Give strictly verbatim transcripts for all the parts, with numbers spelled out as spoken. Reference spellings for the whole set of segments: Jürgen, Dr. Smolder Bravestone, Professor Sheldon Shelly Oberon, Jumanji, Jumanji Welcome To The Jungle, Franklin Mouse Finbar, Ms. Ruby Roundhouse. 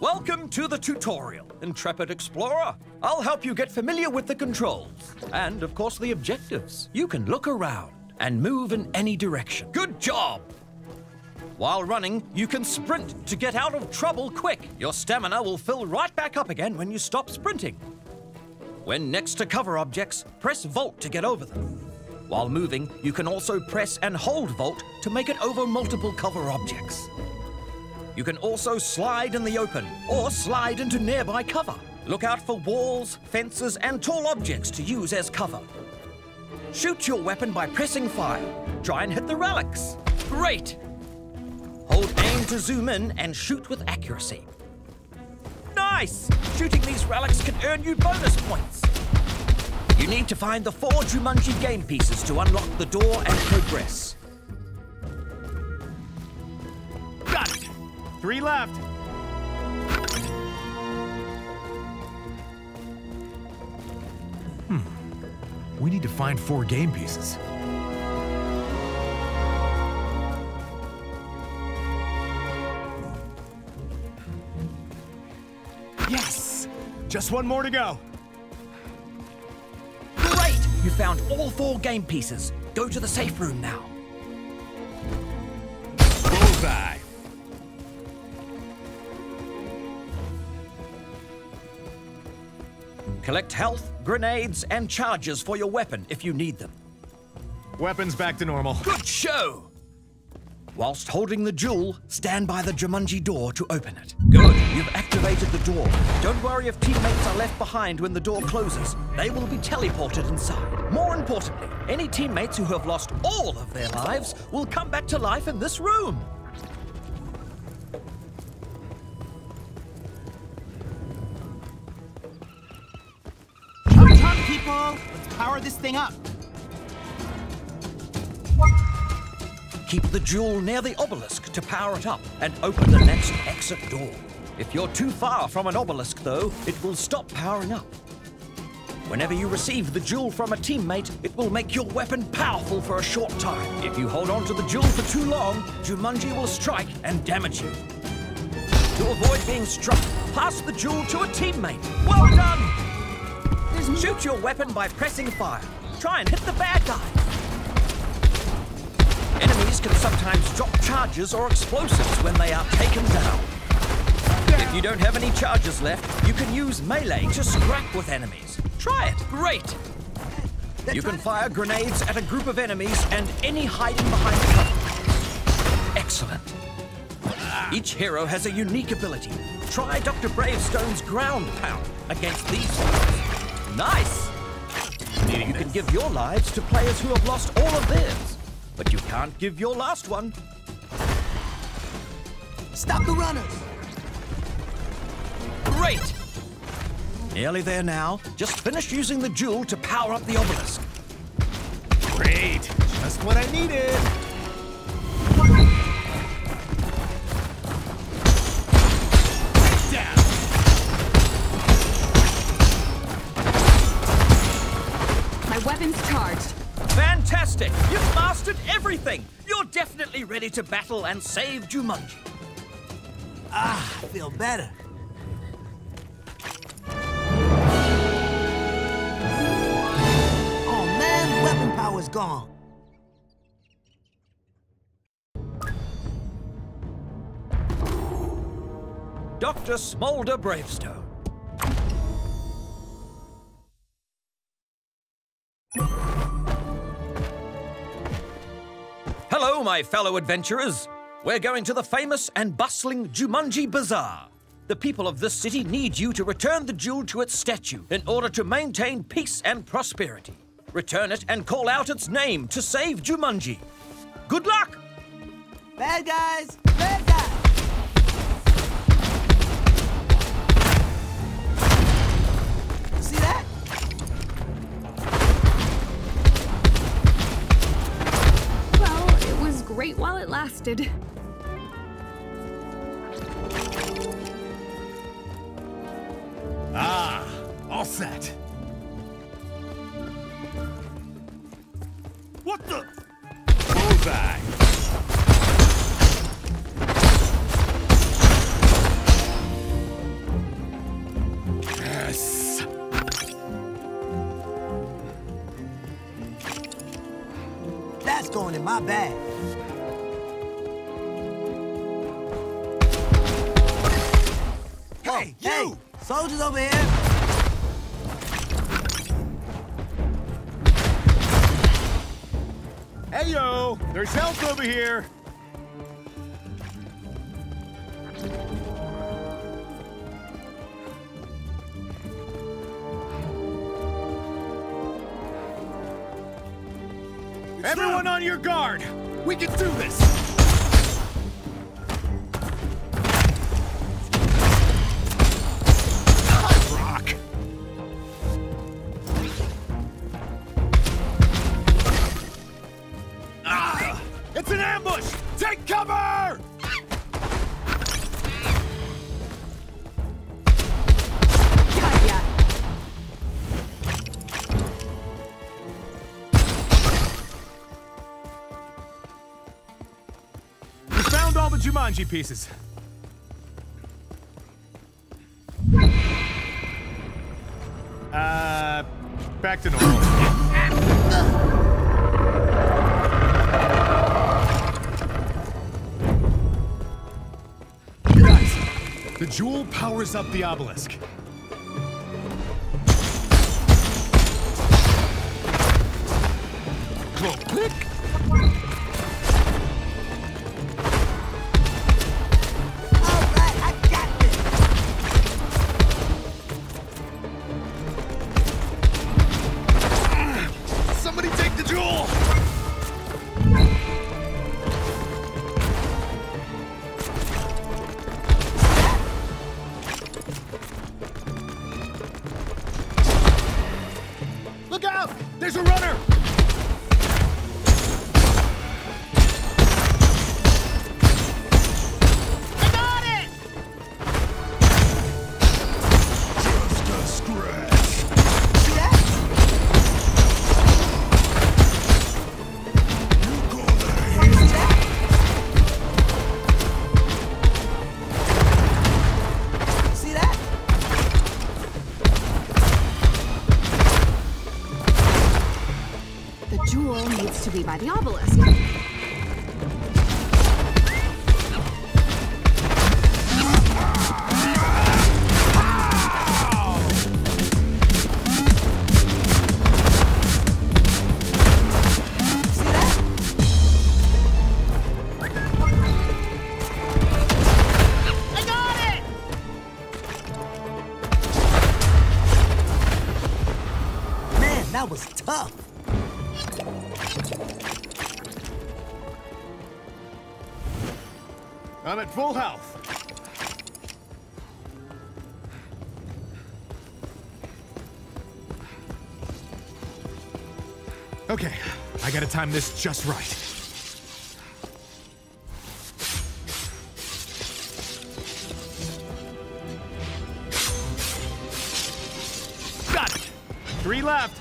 Welcome to the tutorial, intrepid explorer. I'll help you get familiar with the controls and, of course, the objectives. You can look around and move in any direction. Good job! While running, you can sprint to get out of trouble quick. Your stamina will fill right back up again when you stop sprinting. When next to cover objects, press Volt to get over them. While moving, you can also press and hold Volt to make it over multiple cover objects. You can also slide in the open or slide into nearby cover. Look out for walls, fences, and tall objects to use as cover. Shoot your weapon by pressing fire. Try and hit the relics. Great! Hold aim to zoom in and shoot with accuracy. Nice! Shooting these relics can earn you bonus points. You need to find the four Jumanji game pieces to unlock the door and progress. Got it! Three left. Hmm. We need to find four game pieces. Yes! Just one more to go. Great! You found all four game pieces. Go to the safe room now. Bullseye! Collect health, grenades, and charges for your weapon if you need them. Weapons back to normal. Good show! Whilst holding the jewel, stand by the Jumanji door to open it. Good, you've activated the door. Don't worry if teammates are left behind when the door closes. They will be teleported inside. More importantly, any teammates who have lost all of their lives will come back to life in this room. Let's power this thing up. Keep the jewel near the obelisk to power it up and open the next exit door. If you're too far from an obelisk, though, it will stop powering up. Whenever you receive the jewel from a teammate, it will make your weapon powerful for a short time. If you hold on to the jewel for too long, Jumanji will strike and damage you. To avoid being struck, pass the jewel to a teammate. Well done! Shoot your weapon by pressing fire. Try and hit the bad guys. Enemies can sometimes drop charges or explosives when they are taken down. If you don't have any charges left, you can use melee to scrap with enemies. Try it. Great. You can fire grenades at a group of enemies and any hiding behind cover. Excellent. Each hero has a unique ability. Try Doctor Bravestone's ground pound against these ones. Nice! You can give your lives to players who have lost all of theirs, but you can't give your last one. Stop the runners! Great! Nearly there now. Just finish using the jewel to power up the obelisk. Great! Just what I needed! Charged. Fantastic! You've mastered everything! You're definitely ready to battle and save Jumanji. Ah, I feel better. Oh man, weapon power's gone. Doctor Smolder Bravestone. Hello, my fellow adventurers. We're going to the famous and bustling Jumanji Bazaar. The people of this city need you to return the jewel to its statue in order to maintain peace and prosperity. Return it and call out its name to save Jumanji. Good luck! Bad guys! Bad guys! See that? Great while it lasted. Ah, all set. What the? Bullseye. going in my bag. Hey, you! Hey, soldiers over here! Hey, yo! There's help over here! Everyone on your guard! We can do this! Rock! Ah! It's an ambush! Take cover! Jumanji pieces. Uh, back to normal. Guys, the jewel powers up the obelisk. Go click. To be by the obelisk. I'm at full health. Okay, I gotta time this just right. Got it! Three left.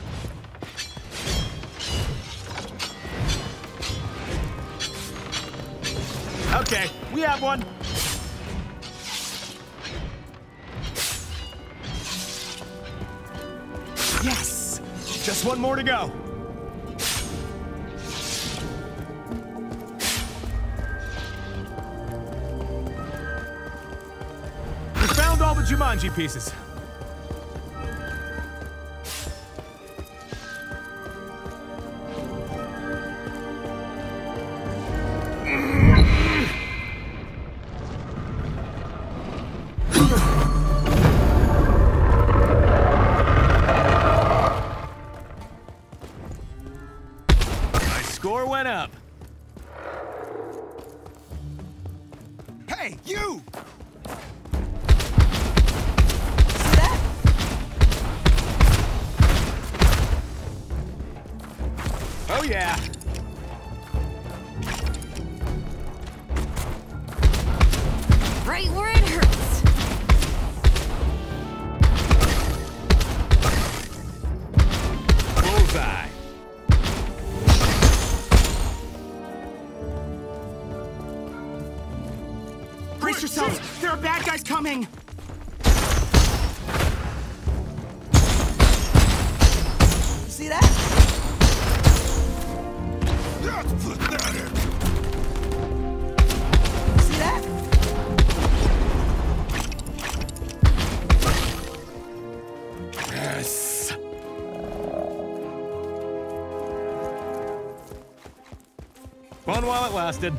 Okay, we have one. Yes! Just one more to go. We found all the Jumanji pieces. Score went up. Hey, you! See that? Oh, yeah. Right where it hurts. Bullseye. Yourselves. There are bad guys coming! See that? That's Fun while it lasted.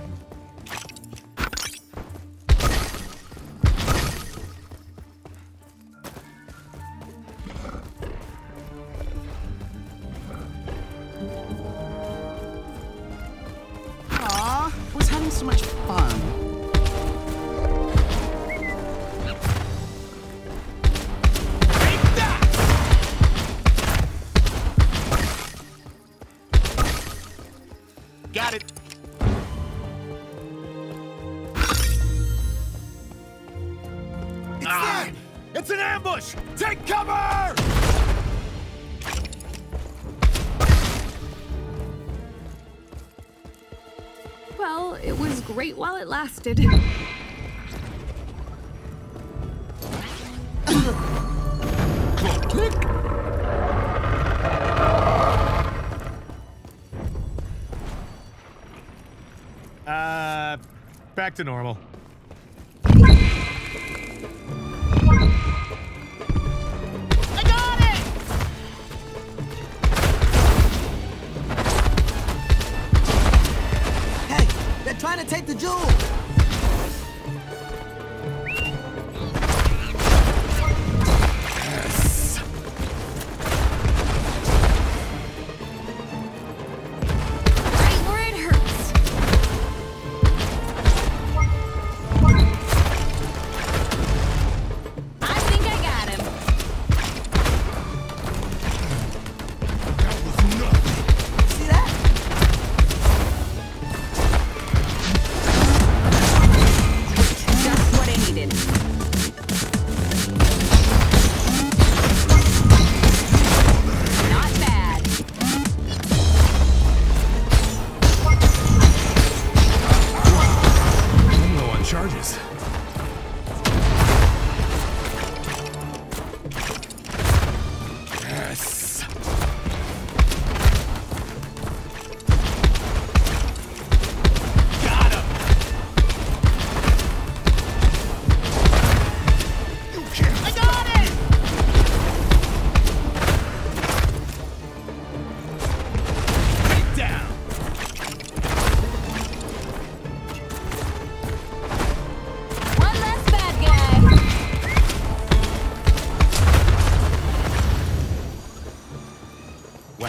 While it lasted. Uh, back to normal. Take the jewel! Yes. Right where it hurts. I think I got him. That was nothing. See that?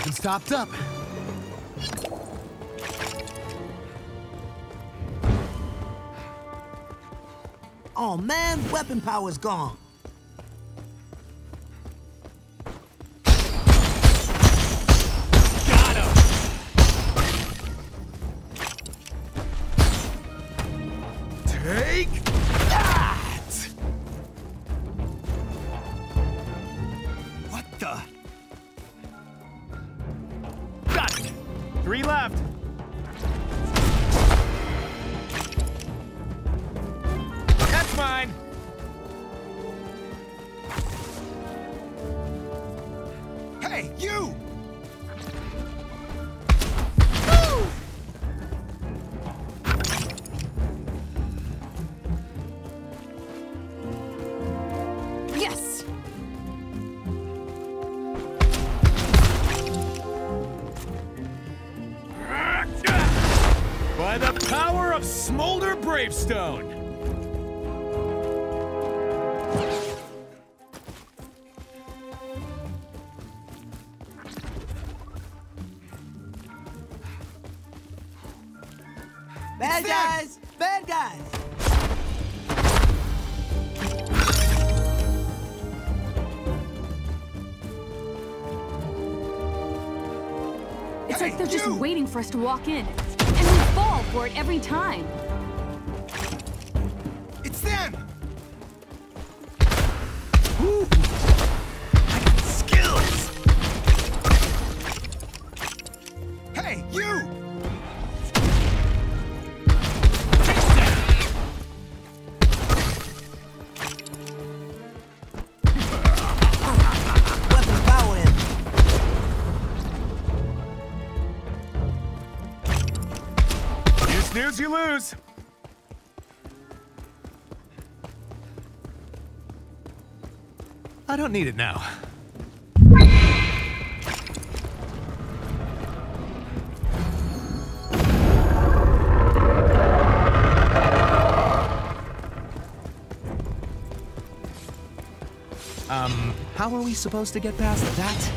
Stopped up. Oh man, weapon power's gone. Smolder Bravestone! Bad Six. guys! Bad guys! It's hey, like they're you. just waiting for us to walk in. For it every time. It's them. Ooh. I got skills. Hey, you. You lose. I don't need it now. How are we supposed to get past that?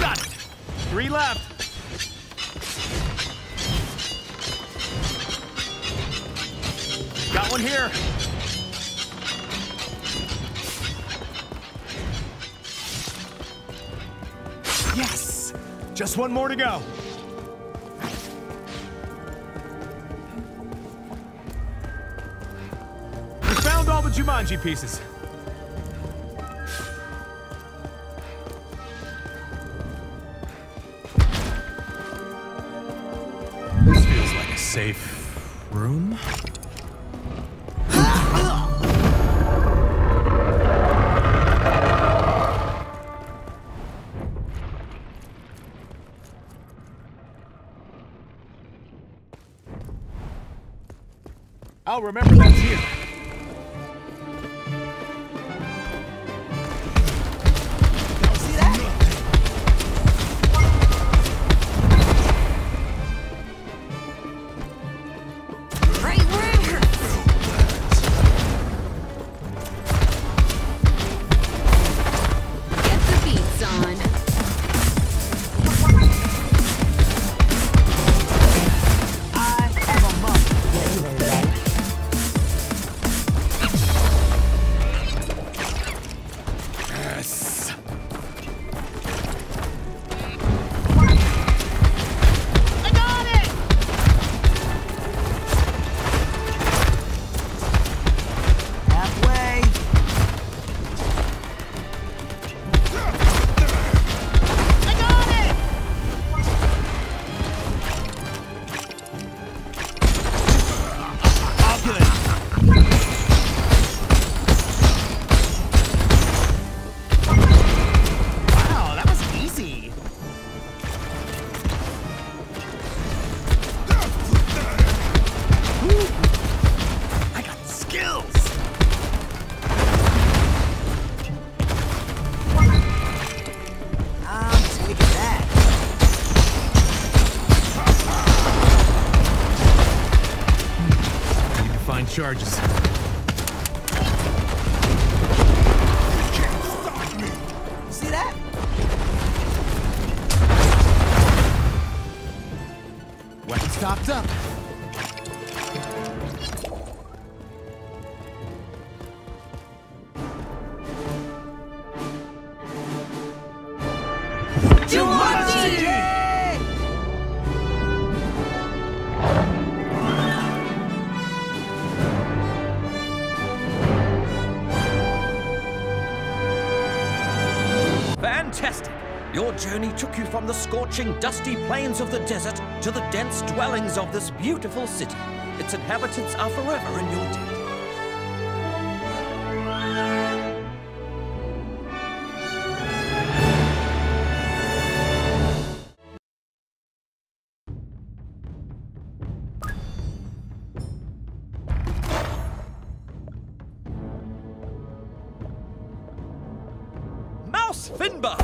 Got it! Three left! Got one here! Yes! Just one more to go. We found all the Jumanji pieces. This feels like a safe room. I'll remember that's here. Don't see that? Right where? Get the beats on. Charges. Your journey took you from the scorching, dusty plains of the desert to the dense dwellings of this beautiful city. Its inhabitants are forever in your debt. Mouse Finbar!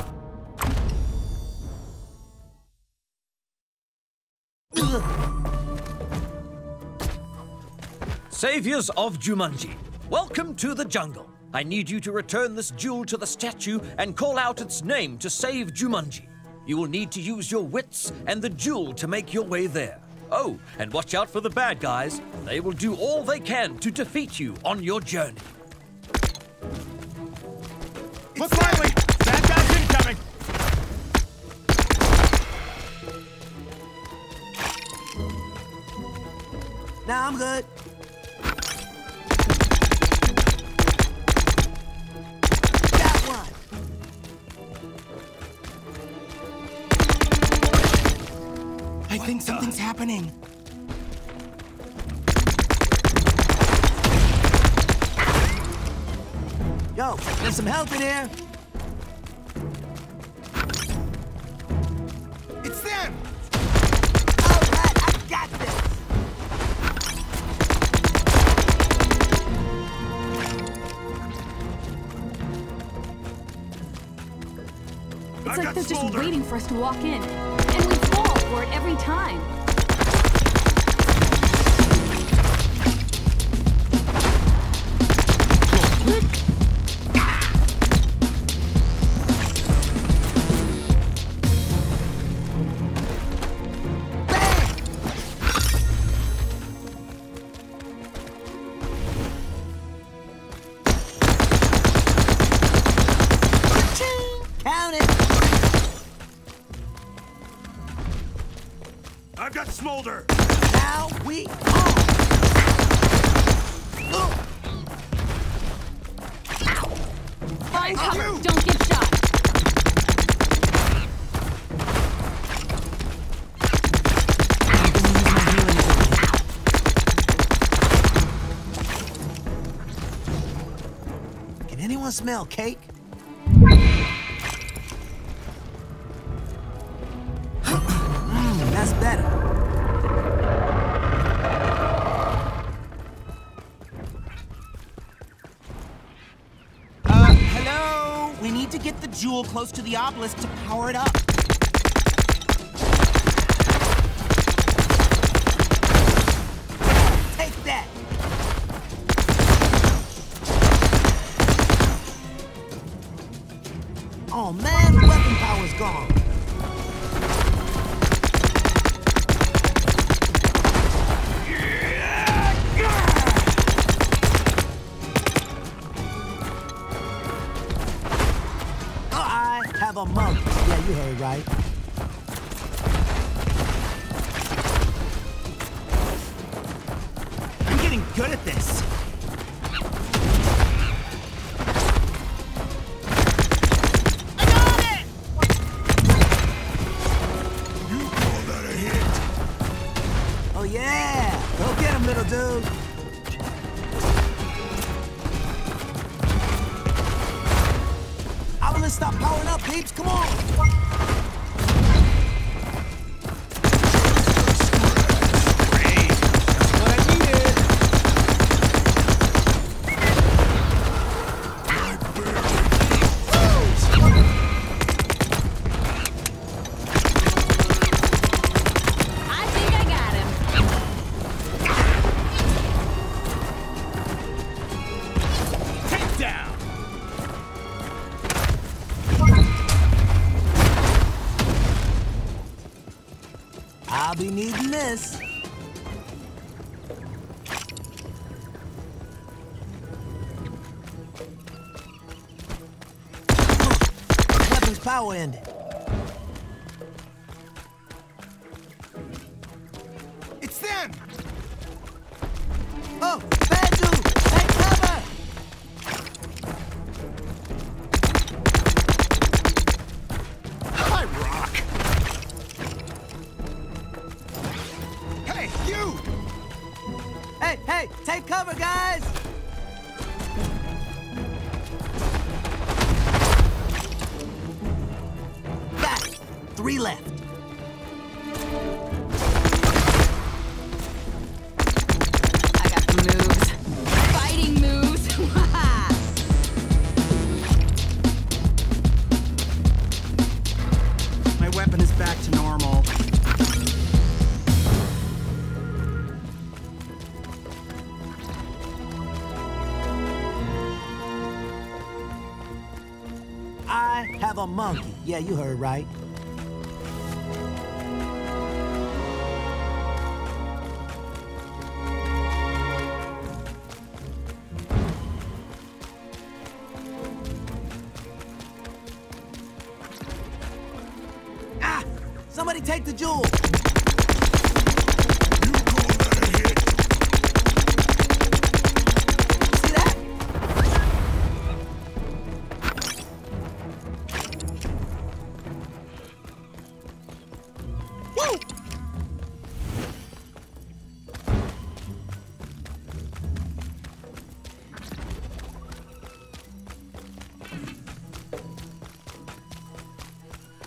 Saviors of Jumanji, welcome to the jungle. I need you to return this jewel to the statue and call out its name to save Jumanji. You will need to use your wits and the jewel to make your way there. Oh, and watch out for the bad guys. They will do all they can to defeat you on your journey. Look lively! Bad guys incoming! Nah, I'm good. I think something's happening. Yo, there's some help in here. It's them! All right, I got this. It's like they're just waiting for us to walk in, and we fall. for it every time. I've got Smolder! Now we are! Oh. Find cover! You. Don't get shot! Can anyone smell cake? Mm, that's better. To get the jewel close to the obelisk to power it up. Take that! Oh man, weapon power's gone. A monk. Yeah, you heard right. I'm getting good at this. I got it! You call that a hit? Oh yeah! Go get him, little dude. Stop powering up, peeps! Come on! Great. That's what I needed! I think I got him. Take down! I'll be needing this. Weapons power ended. It's them! Oh, bad dude! Take cover! I rock! You! Hey, hey, take cover, guys! Got it. Three left. I got the moves. Fighting moves. My weapon is back to normal. I have a monkey. Yeah, you heard right. Ah! Somebody take the jewel!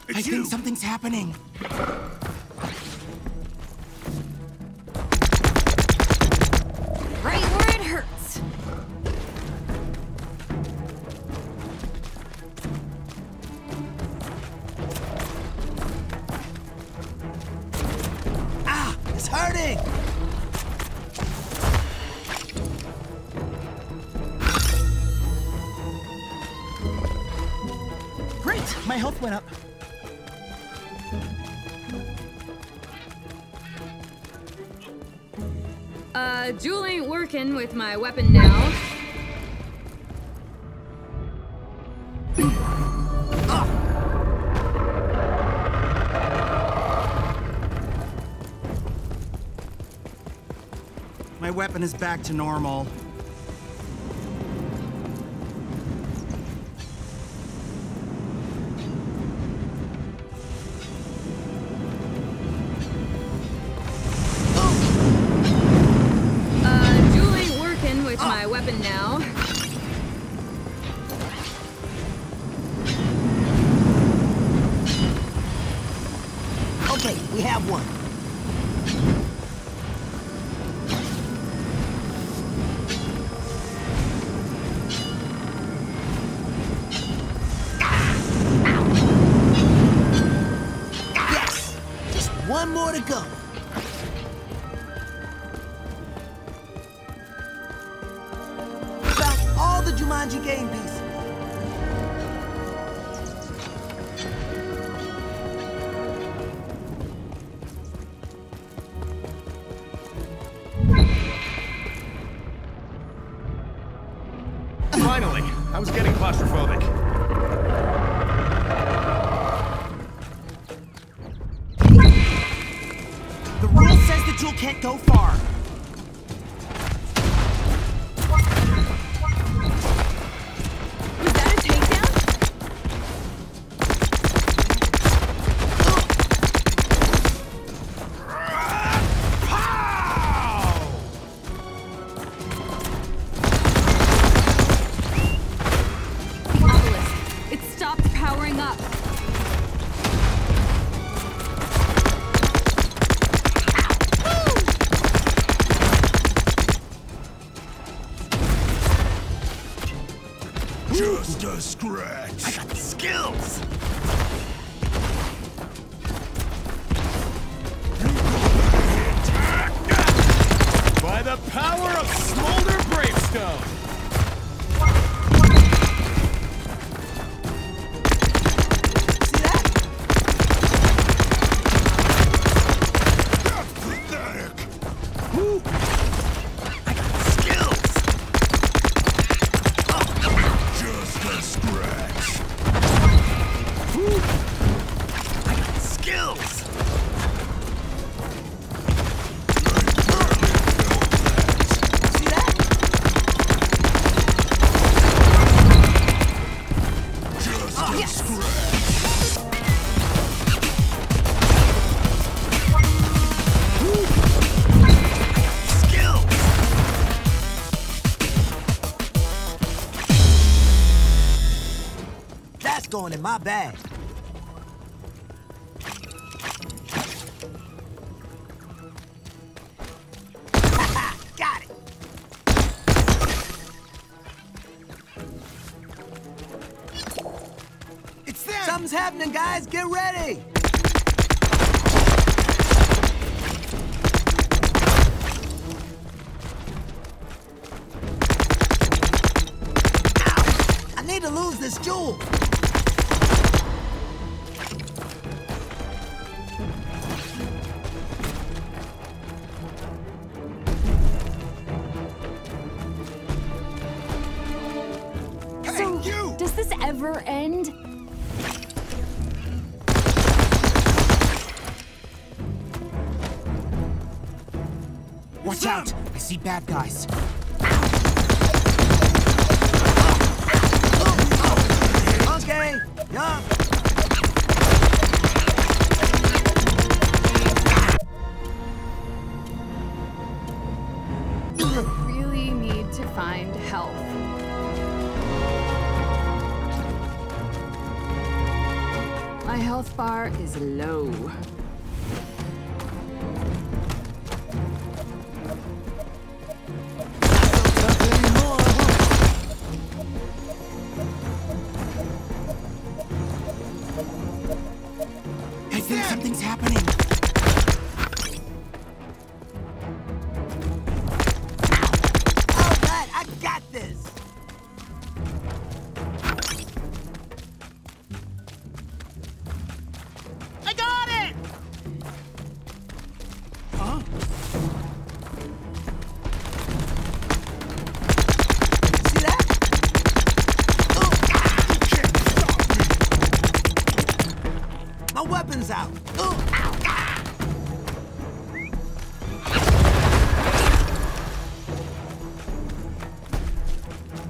It's I think you. Something's happening. Right where it hurts. It's hurting! Great! My health went up. Uh, Jewel ain't working with my weapon now. My weapon is back to normal. Uh, Jewel ain't working with oh. my weapon now. Okay, we have one. One more to go. Back all the Jumanji game pieces. Finally, I was getting claustrophobic. Jewel can't go far. Was that a takedown? Obelisk, it stopped powering up. Just a scratch. I got the skills. By the power of Smolder Bravestone. See that? That's pathetic. Woo. Going in my bag. Got it. It's them. Something's happening, guys. Get ready. Ow. I need to lose this jewel. Does this ever end? Watch out! I see bad guys. Okay, yeah. You really need to find help. My health bar is low. I think something's happening. hands out. Ooh, ow, ah!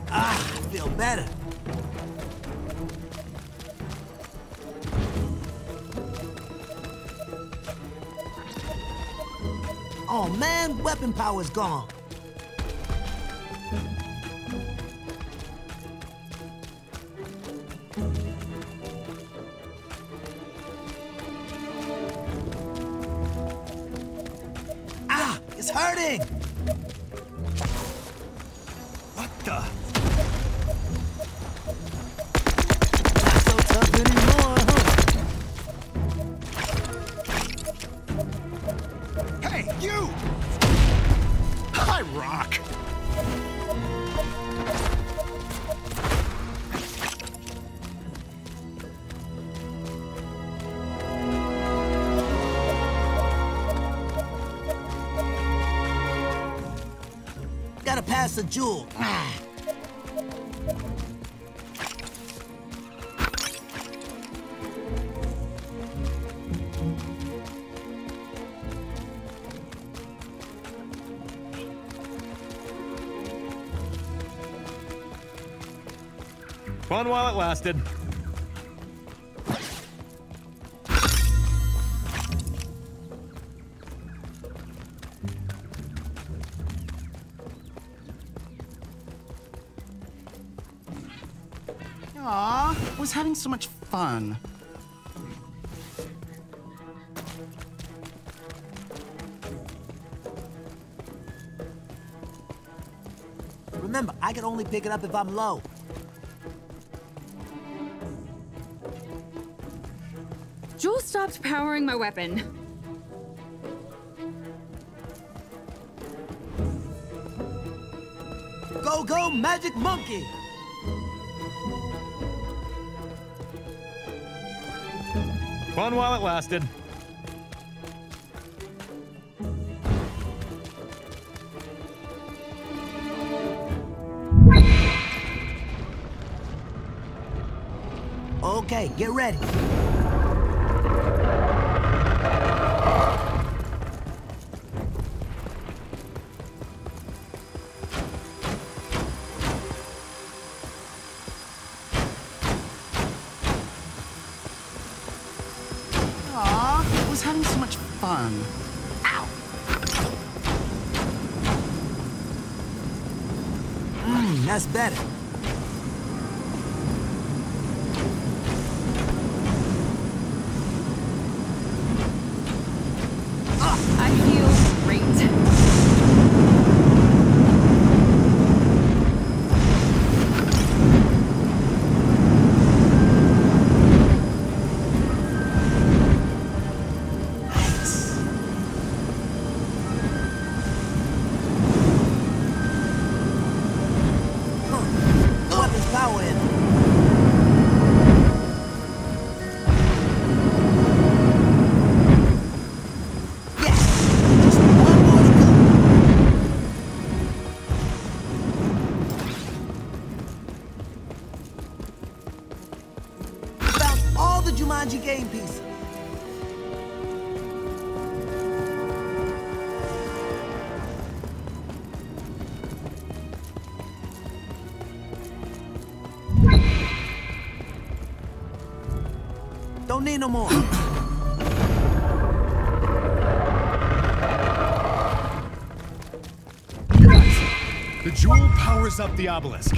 ah, I feel better. Oh man, weapon power's gone. Pass a jewel. Ah. Fun while it lasted. Having so much fun. Remember, I can only pick it up if I'm low. Joel stopped powering my weapon. Go, go, magic monkey! Fun while it lasted. Okay, get ready. That's better. Oh, I feel great. Nice. Jumanji game piece. Don't need no more. The jewel powers up the obelisk.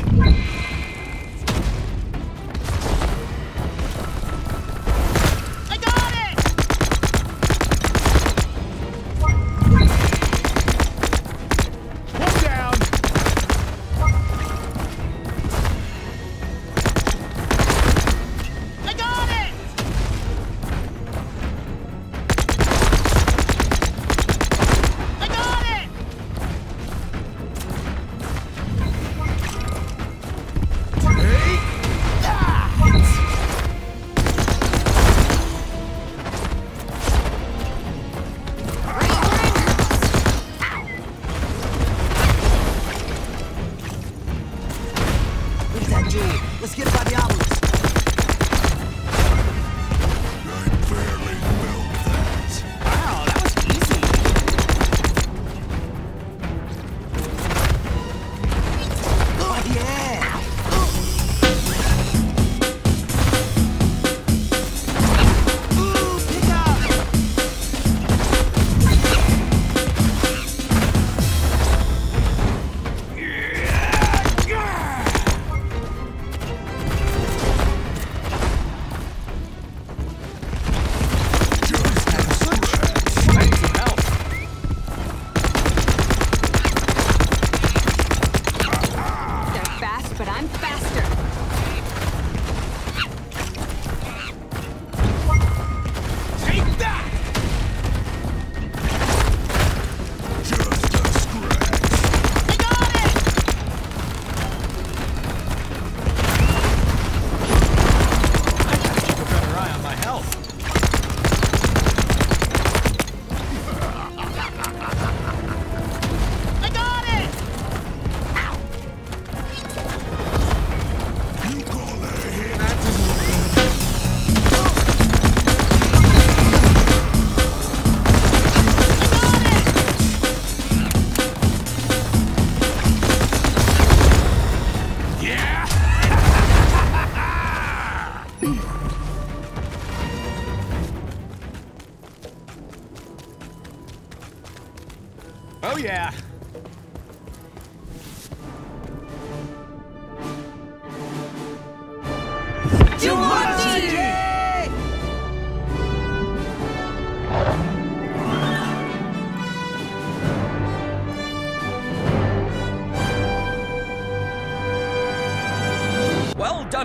yeah!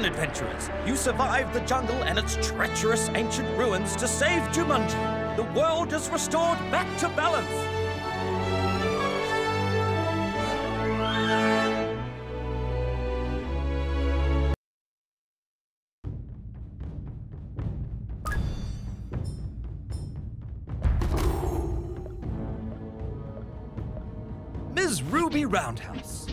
Adventurers, you survived the jungle and its treacherous ancient ruins to save Jumanji. The world is restored back to balance. Miz Ruby Roundhouse.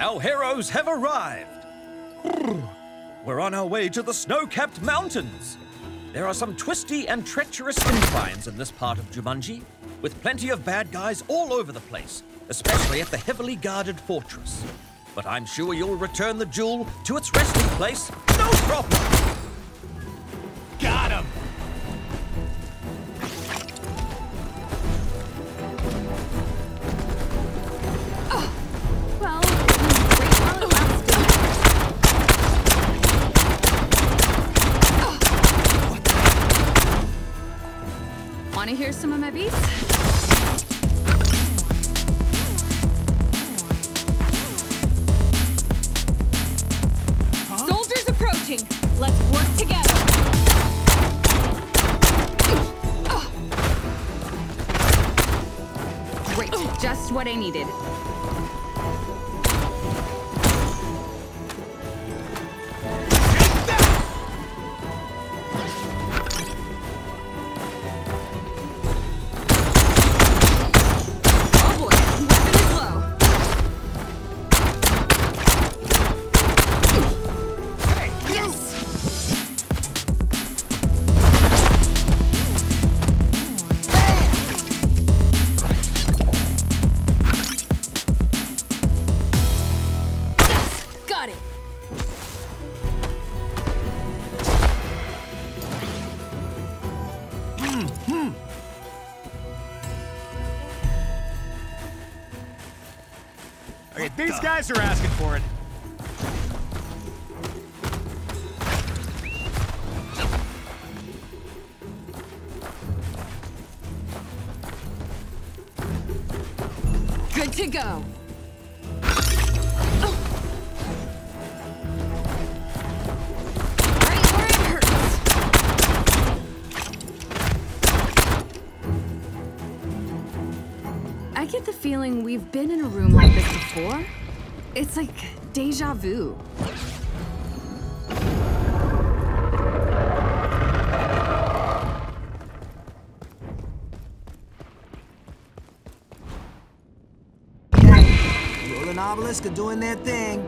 Our heroes have arrived. We're on our way to the snow-capped mountains. There are some twisty and treacherous inclines in this part of Jumanji, with plenty of bad guys all over the place, especially at the heavily guarded fortress. But I'm sure you'll return the jewel to its resting place, no problem. Got him! Want to hear some of my beats? Huh? Soldiers approaching! Let's work together! Great, just what I needed. These guys are asking for it. Good to go. I get the feeling we've been in a room like this before. It's like déjà vu. Roll and Obelisk are doing their thing.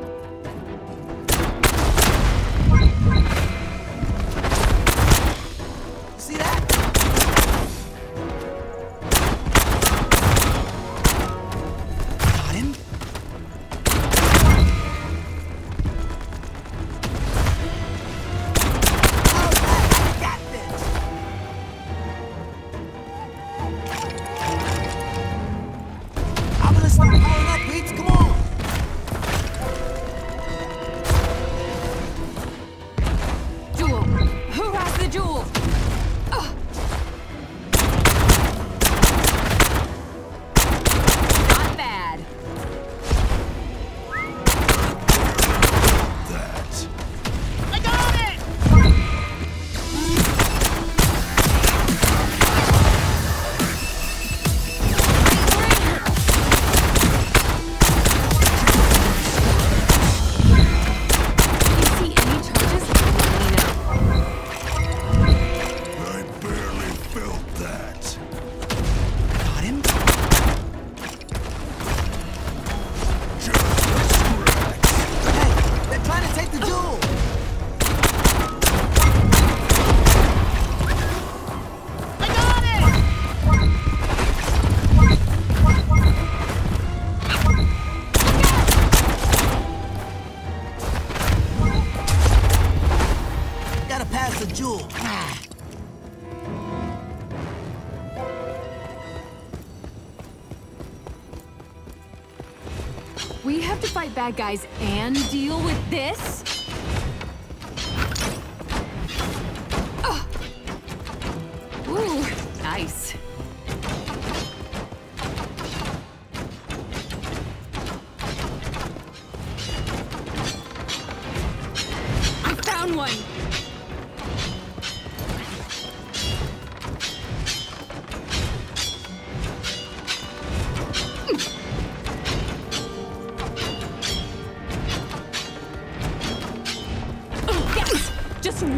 We have to fight bad guys and deal with this? Oh. Ooh, nice. I found one.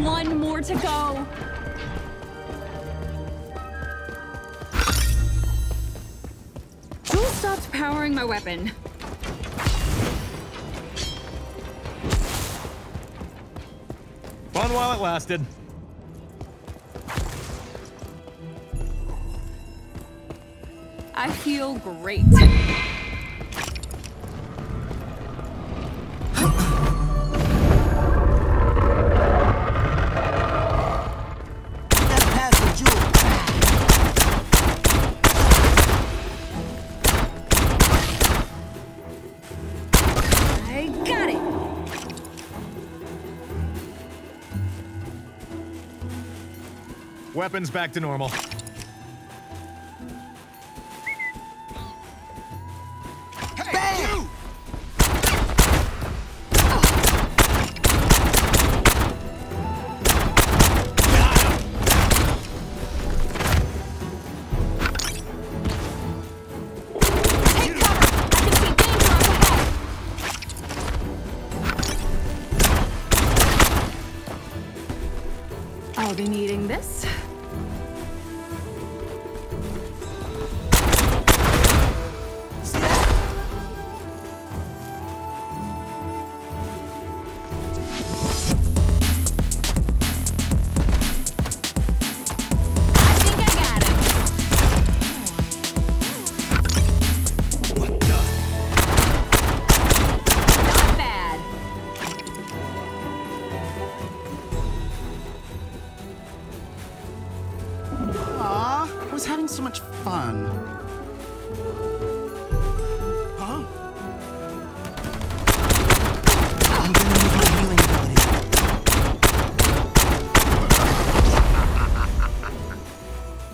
One more to go. Tool stopped powering my weapon. Fun while it lasted. I feel great. Weapons back to normal.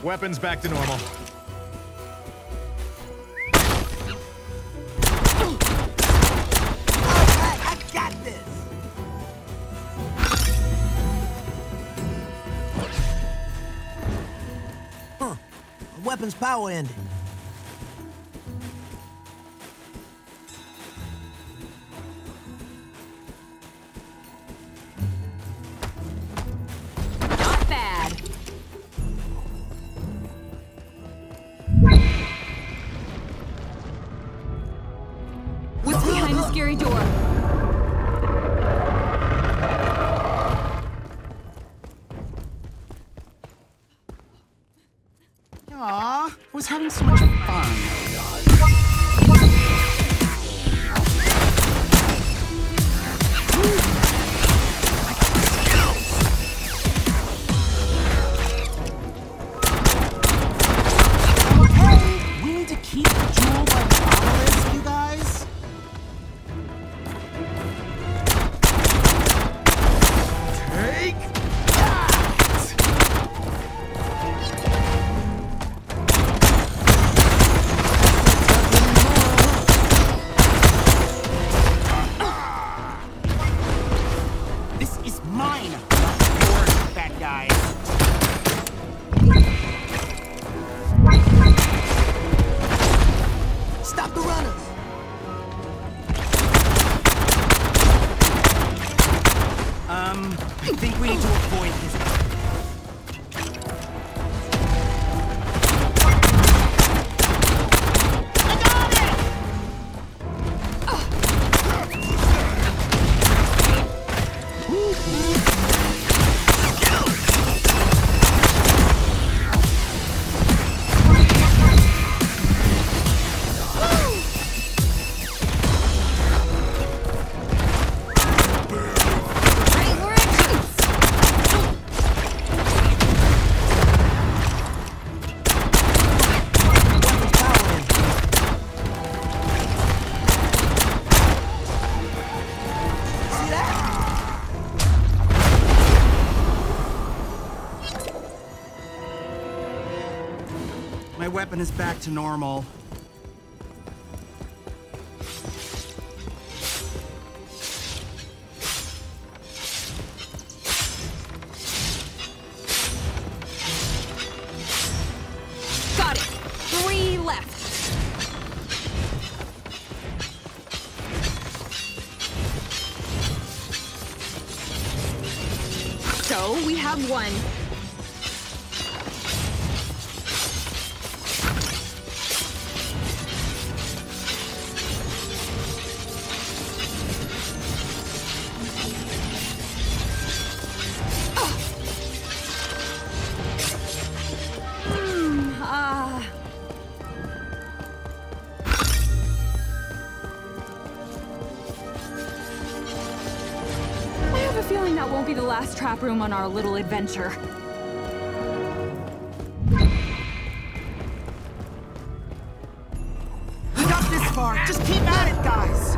Weapons back to normal. Huh. Weapons power ended. cabin is back to normal. Got it. Three left. So we have one. Last trap room on our little adventure. We got this far. Just keep at it, guys.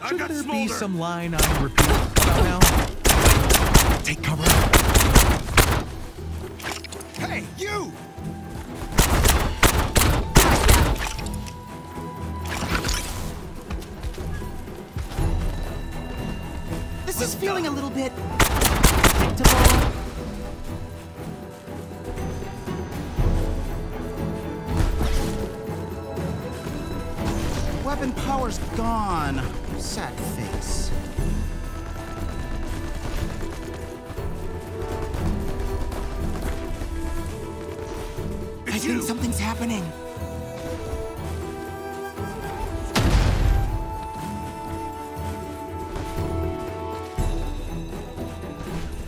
I Should got there Smolder. Be some line on repeat now? Take cover. Hey, you! This is feeling a little bit predictable. Weapon power's gone. Sad face. It's I think you. Something's happening.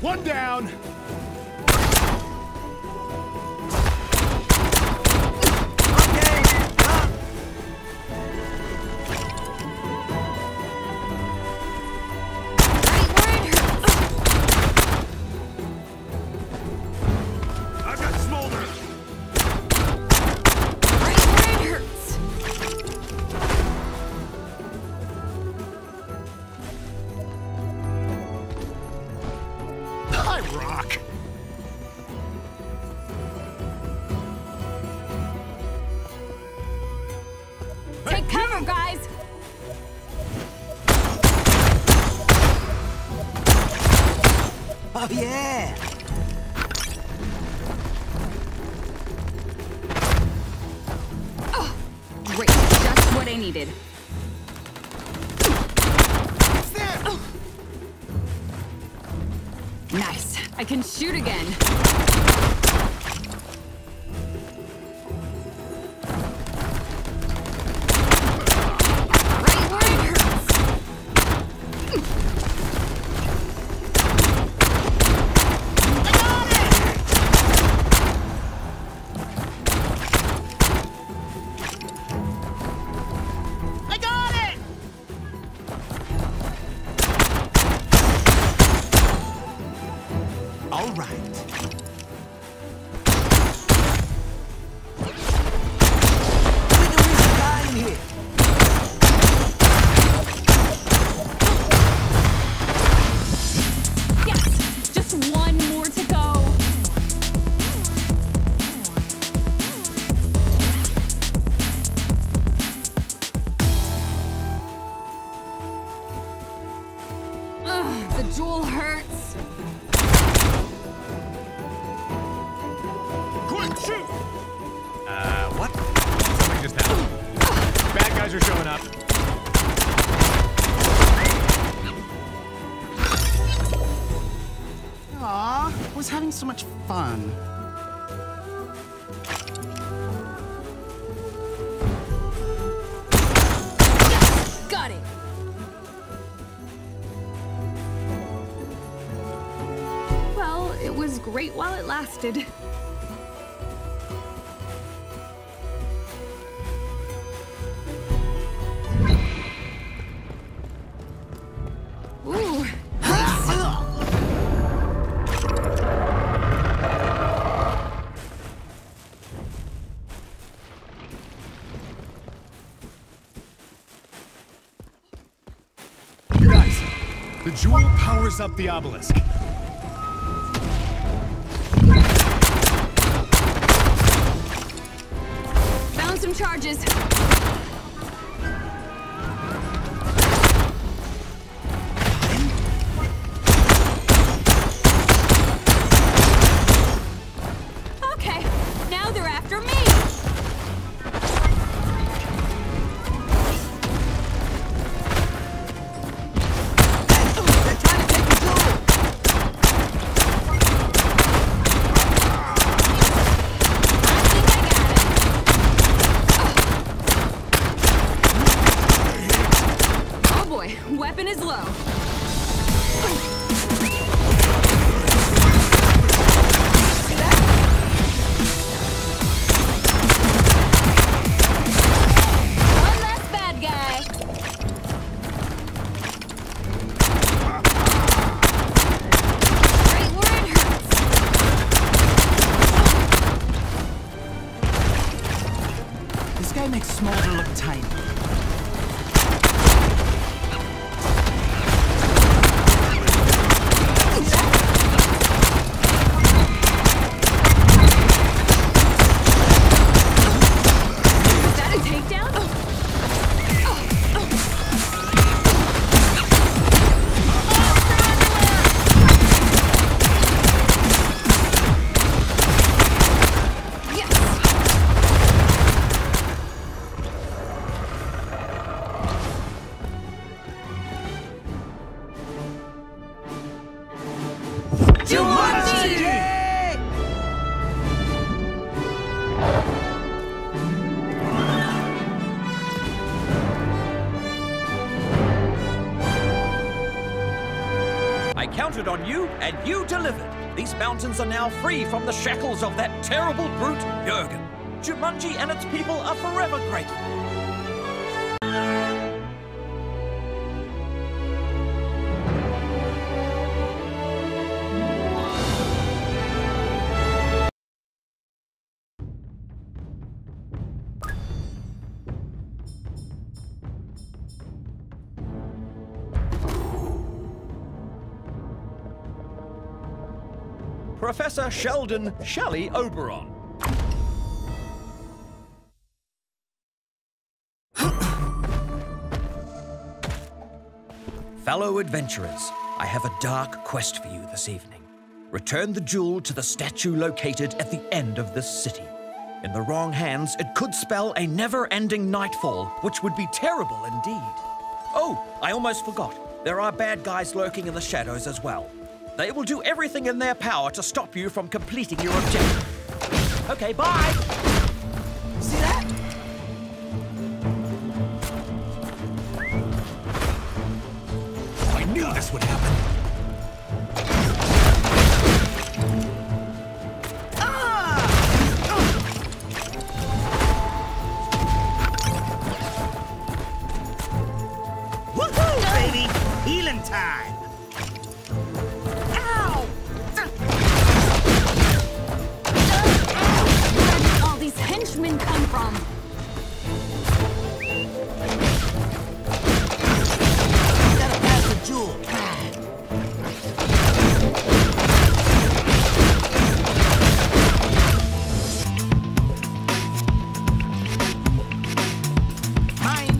One down. Oh, yeah! Oh, great. Just what I needed. It's there! Oh. Nice. I can shoot again. So much fun. Got it. Well, it was great while it lasted. The jewel powers up the obelisk. System charges. On you, and you delivered. These mountains are now free from the shackles of that terrible brute, Jürgen. Jumanji and its people are forever grateful. Professor Sheldon Shelly Oberon. Fellow adventurers, I have a dark quest for you this evening. Return the jewel to the statue located at the end of this city. In the wrong hands, it could spell a never-ending nightfall, which would be terrible indeed. Oh, I almost forgot. There are bad guys lurking in the shadows as well. They will do everything in their power to stop you from completing your objective. Okay, bye! See that? I knew this would happen. Ah! Woohoo, baby! Healing time! Henchmen come from? Gotta pass the jewel. Mine.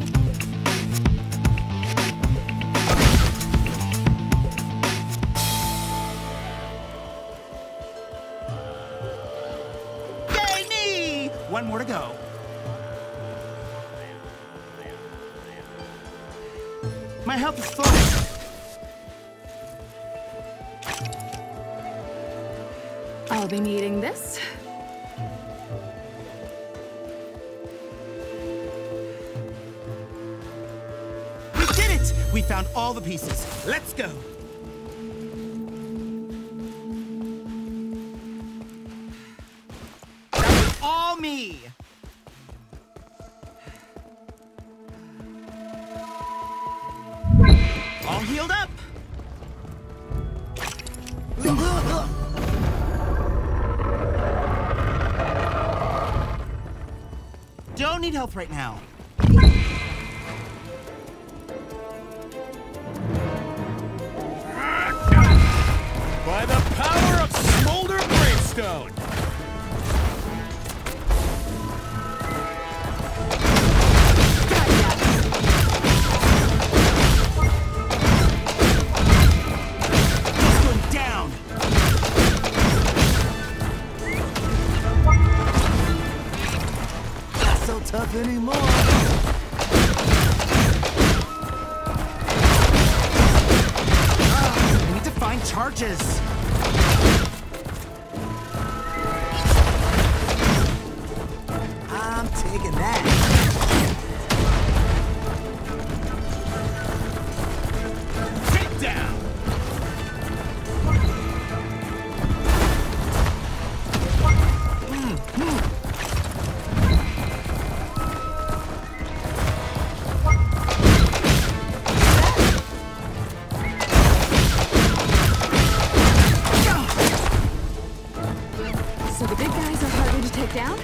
Yay, me! One more to go. My health is full. I'll be needing this. We did it! We found all the pieces. Let's go. That was all me. All healed up! Don't need help right now. By the power of Smolder Bravestone! Not anymore. Charges. I'm taking that. Take down.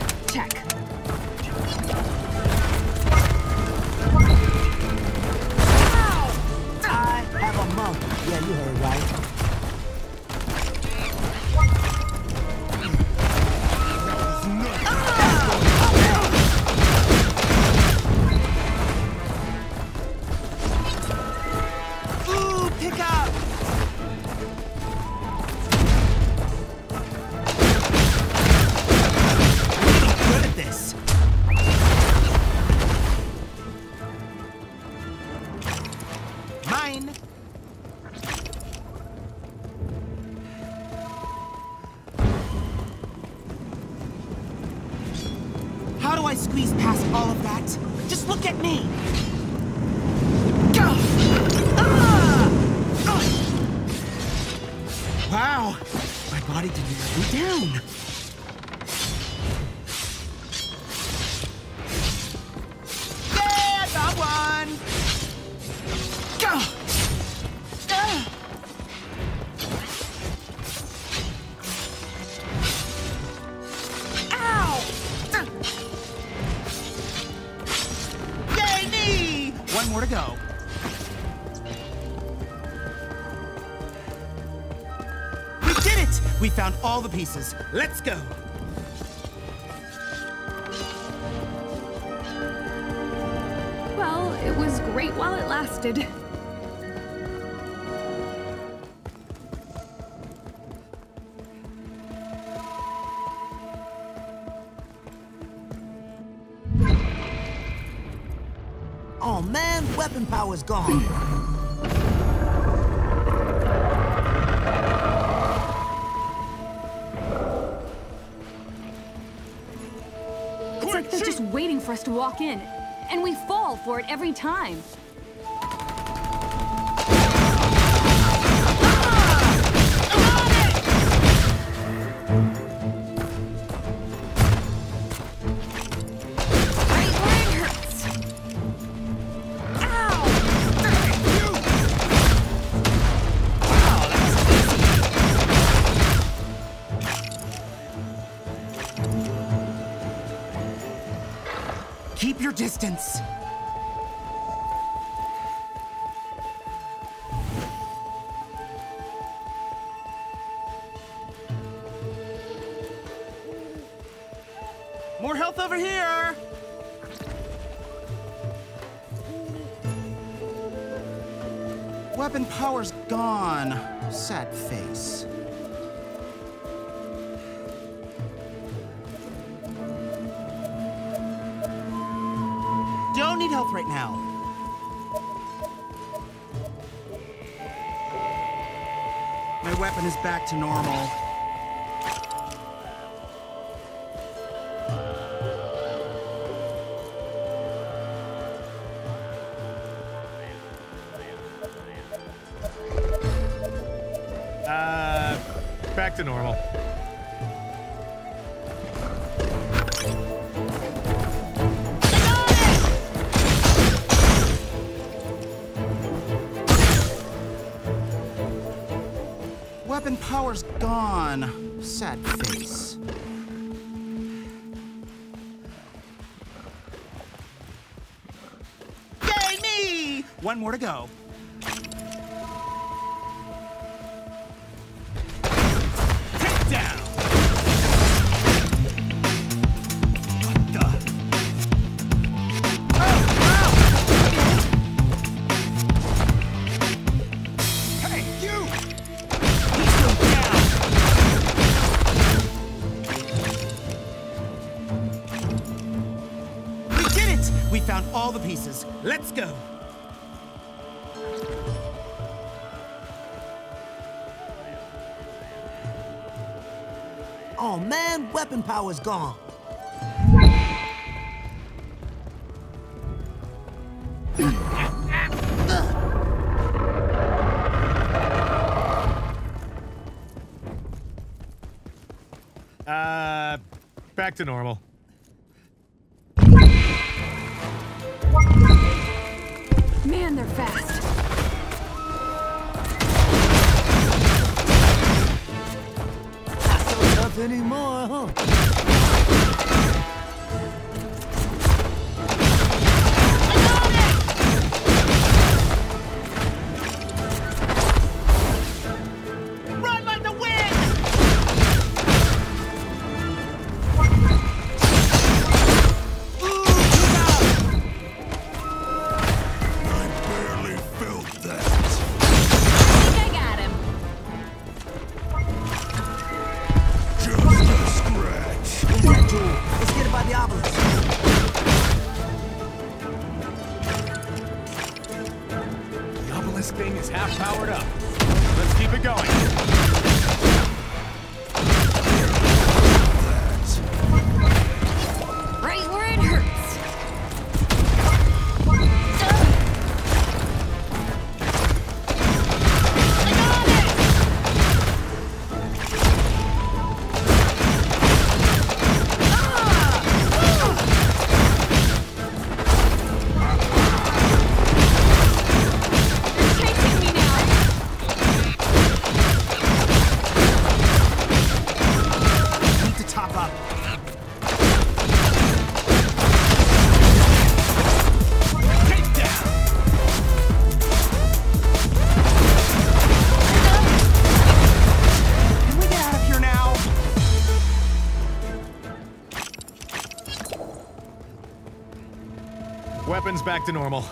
We found all the pieces. Let's go. Well, it was great while it lasted. Oh man, weapon power's gone. For us to walk in, and we fall for it every time. Distance. More health over here. Weapon power's gone. Sad face. Right now. My weapon is back to normal. Uh, back to normal. Weapon power's gone. Sad face. Yay, me! One more to go. Yes, we found all the pieces. Let's go. Oh man, weapon power's gone. Uh, back to normal. Man, they're fast. Not so tough anymore, huh? I got it! Run like the wind! Back to normal.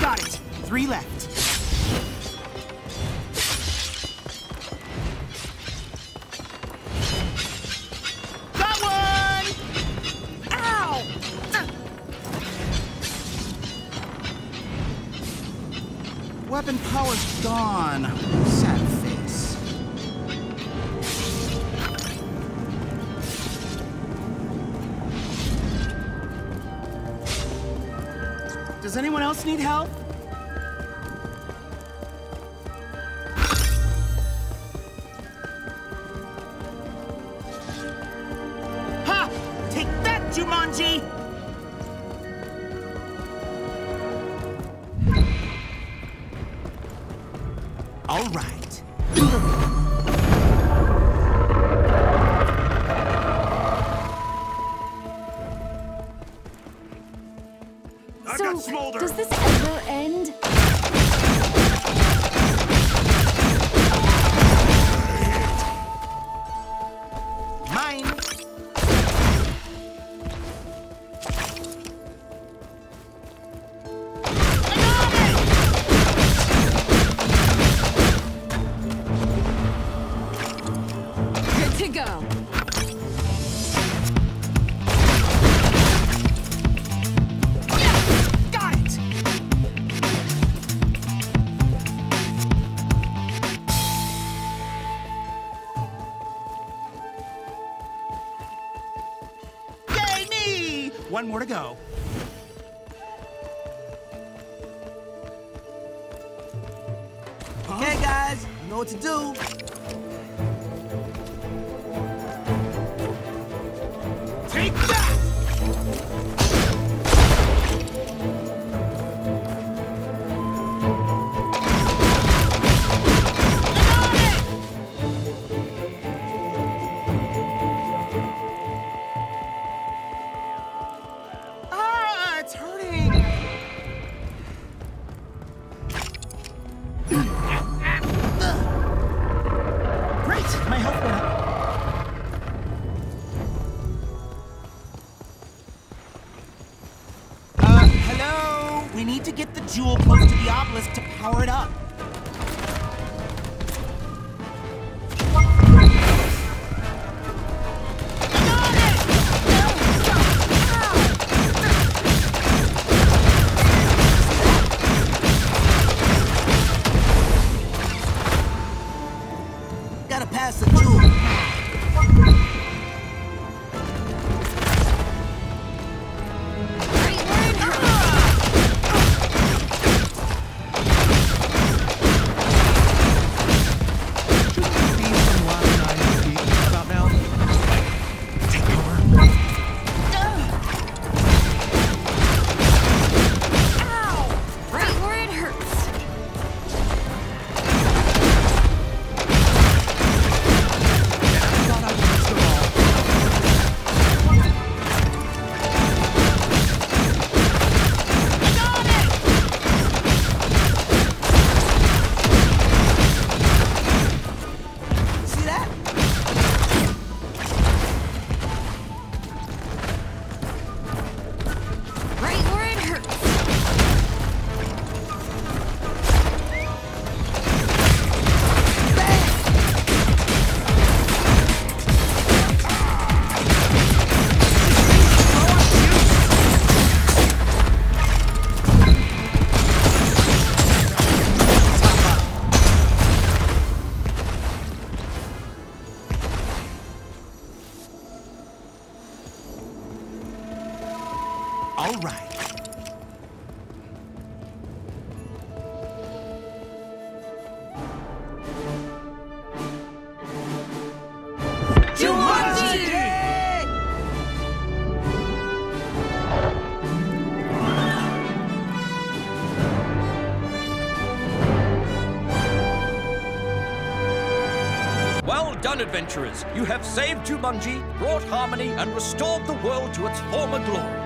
Got it. Three left. Weapon power's gone. Sad face. Does anyone else need help? Ha! Take that, Jumanji! All right. I so, got Smolder. Does this ever end? Mine. One more to go. Okay, guys, you know what to do. Take that! We need to get the jewel close to the obelisk to power it up. Adventurers, you have saved Jumanji, brought harmony, and restored the world to its former glory.